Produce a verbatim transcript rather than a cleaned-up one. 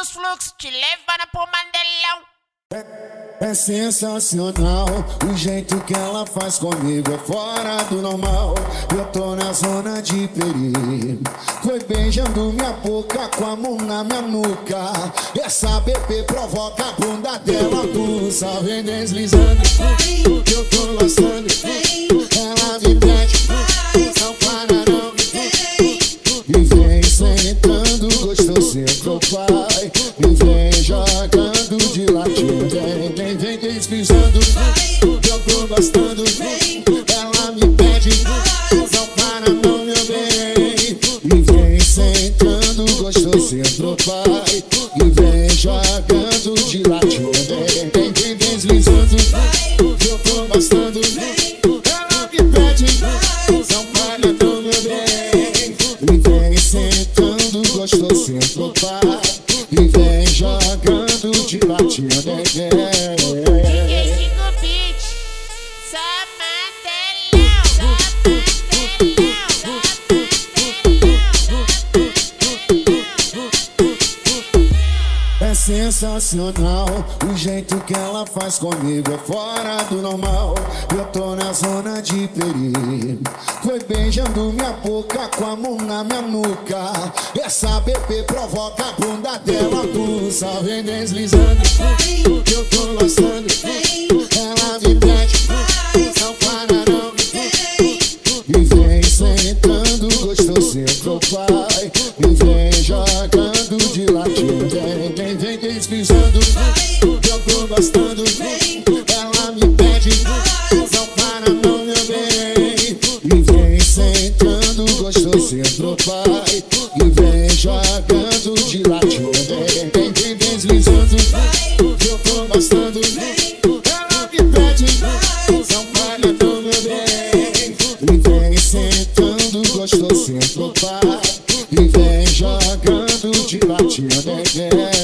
dos fluxos te levando pro mandelão. É, é sensacional, o jeito que ela faz comigo é fora do normal. Eu tô na zona de perigo. Foi beijando minha boca com a mão na minha nuca. Essa bebê provoca a bunda dela tussa. Vem deslizando, o que eu tô lançando. Ela me pede, não para não. E vem sentando gostosinho pro pai. E vem jogando de latim. Vem, vem, vem deslizando, o que eu tô gostando. Ela me pede, não para não, meu bem. E vem sentando gostosinho pro pai. E vem jogando de latim. Vem, vem, vem deslizando, o que eu tô gostando. Ela me pede, não para não, meu bem. E vem sentando gostosinho pro pai. E vem jogando de latinha, né? D J Cinco Beat, só mantelão, só mantelão. É sensacional, o jeito que ela faz comigo é fora do normal. Eu tô na zona de perigo. Foi beijando minha boca com a mão na minha nuca. Essa bebê provoca a bunda dela tussa. Vem deslizando, o que eu tô lançando. Ela me pede, não para não. E vem sentando gostosinho pro pai. E vem jogando de latim. Vem, vem, vem deslizando, o que eu tô gostando. Ela me pede, não para não, meu bem. E vem sentando gostosinho pro pai. E vem jogando de latinha. Vem, vem, vem deslizando, o que eu tô gostando. Ela me pede, não para não, meu bem. E vem sentando gostosinho pro pai. E vem jogando de latinha. Vem, vem.